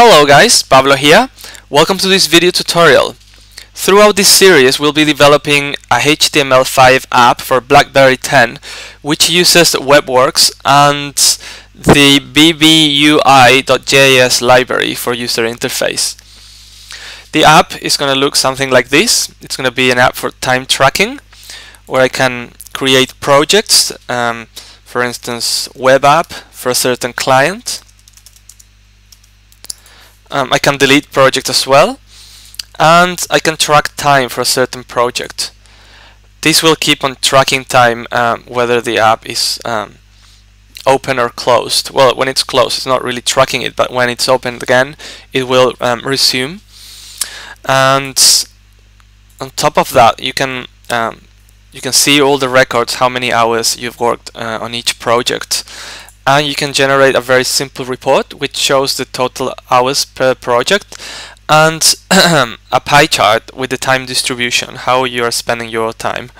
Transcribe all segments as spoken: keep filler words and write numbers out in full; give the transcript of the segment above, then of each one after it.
Hello guys, Pablo here. Welcome to this video tutorial. Throughout this series we'll be developing a H T M L five app for BlackBerry ten which uses WebWorks and the B B U I dot J S library for user interface. The app is going to look something like this. It's going to be an app for time tracking where I can create projects, um, for instance web app for a certain client. Um, I can delete project as well, and I can track time for a certain project. This will keep on tracking time um, whether the app is um, open or closed. Well, when it's closed it's not really tracking it, but when it's opened again it will um, resume. And on top of that you can um, you can see all the records, how many hours you've worked uh, on each project. And you can generate a very simple report which shows the total hours per project and a pie chart with the time distribution, how you are spending your time.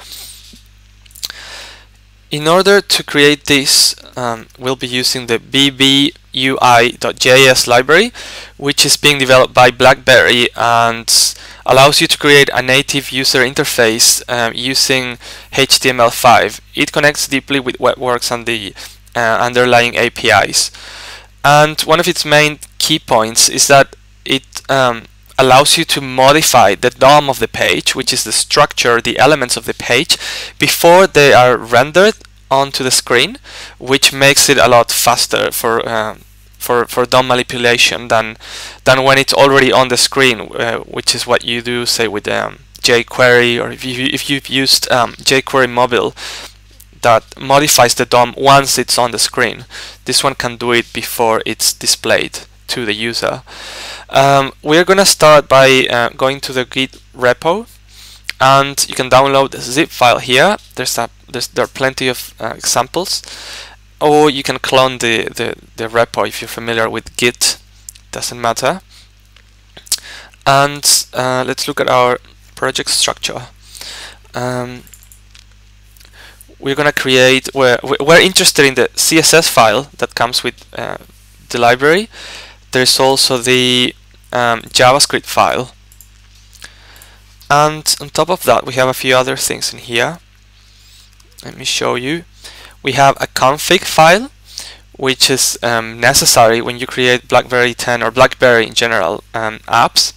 In order to create this, um, we'll be using the B B U I dot J S library, which is being developed by BlackBerry and allows you to create a native user interface um, using H T M L five. It connects deeply with WebWorks and the Uh, underlying A P Is, and one of its main key points is that it um, allows you to modify the D O M of the page, which is the structure, the elements of the page, before they are rendered onto the screen, which makes it a lot faster for um, for for D O M manipulation than than when it's already on the screen, uh, which is what you do, say, with um, jQuery, or if you if you've used um, jQuery Mobile, that modifies the D O M once it's on the screen. This one can do it before it's displayed to the user. Um, we're gonna start by uh, going to the Git repo, and you can download the zip file here. There's a, there's, there are plenty of uh, examples, or you can clone the, the, the repo if you're familiar with Git, doesn't matter. And uh, let's look at our project structure. Um, We're going to create, we're, we're interested in the C S S file that comes with uh, the library. There's also the um, JavaScript file. And on top of that, we have a few other things in here. Let me show you. We have a config file, which is um, necessary when you create BlackBerry ten or BlackBerry in general um, apps.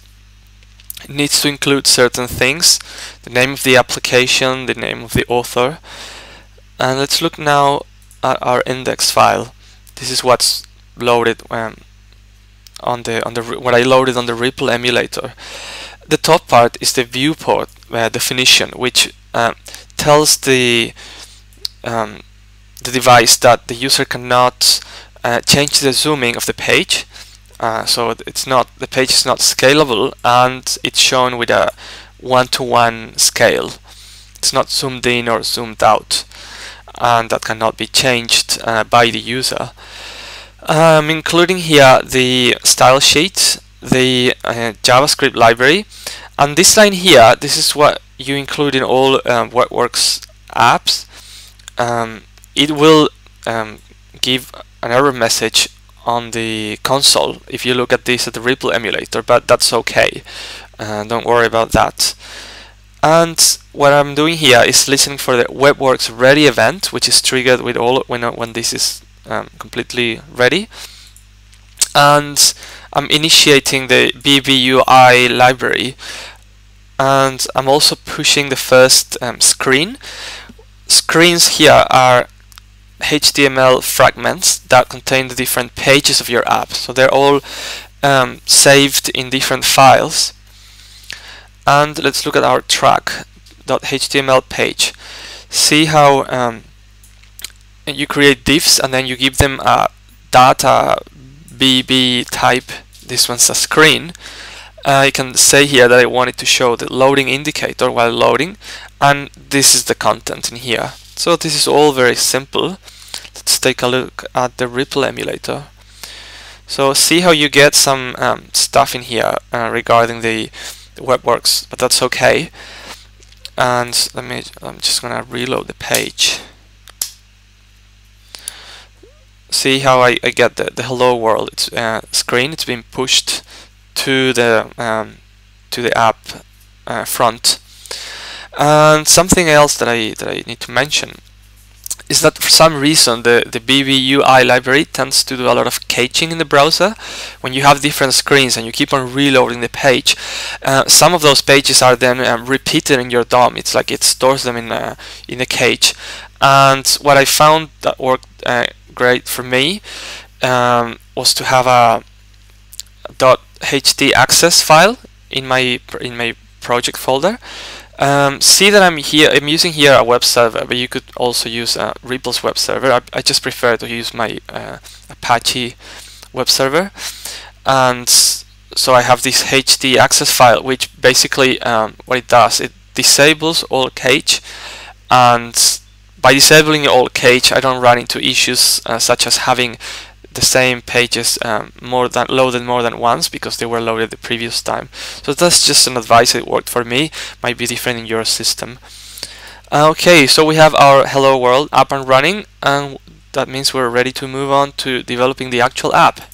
It needs to include certain things, the name of the application, the name of the author. And let's look now at our index file. This is what's loaded um, on the on the what I loaded on the Ripple emulator. The top part is the viewport uh, definition, which uh, tells the um, the device that the user cannot uh, change the zooming of the page, uh, so it's not the page is not scalable, and it's shown with a one-to-one scale. It's not zoomed in or zoomed out, and that cannot be changed uh, by the user. Um, including here the style sheet, the uh, JavaScript library, and this line here, this is what you include in all um, WebWorks apps. Um, it will um, give an error message on the console if you look at this at the Ripple emulator, but that's okay. Uh, don't worry about that. And what I'm doing here is listening for the WebWorks ready event, which is triggered with all when when this is um, completely ready. And I'm initiating the B B U I library, and I'm also pushing the first um, screen. Screens here are H T M L fragments that contain the different pages of your app, so they're all um, saved in different files. And let's look at our track dot H T M L page. See how um, you create divs and then you give them a data B B type. This one's a screen. Uh, I can say here that I want it to show the loading indicator while loading, and this is the content in here. So this is all very simple. Let's take a look at the Ripple emulator. So see how you get some um, stuff in here uh, regarding the WebWorks, but that's okay. And let me, I'm just gonna reload the page. see how I, I get the, the hello world it's, uh, screen. It's been pushed to the um, to the app uh, front. And something else that I that I need to mention is that for some reason the the B B U I library tends to do a lot of caching in the browser. When you have different screens and you keep on reloading the page, uh, some of those pages are then um, repeated in your D O M. It's like it stores them in a in a cage. And what I found that worked uh, great for me um, was to have a .htaccess file in my in my project folder. Um, see that I'm here. I'm using here a web server, but you could also use uh, Ripple's web server. I, I just prefer to use my uh, Apache web server, and so I have this htaccess file, which basically um, what it does, it disables all cache, and by disabling all cache, I don't run into issues uh, such as having the same pages um, more than loaded more than once because they were loaded the previous time. So that's just an advice that worked for me. Might be different in your system. Okay, so we have our hello world up and running, and that means we're ready to move on to developing the actual app.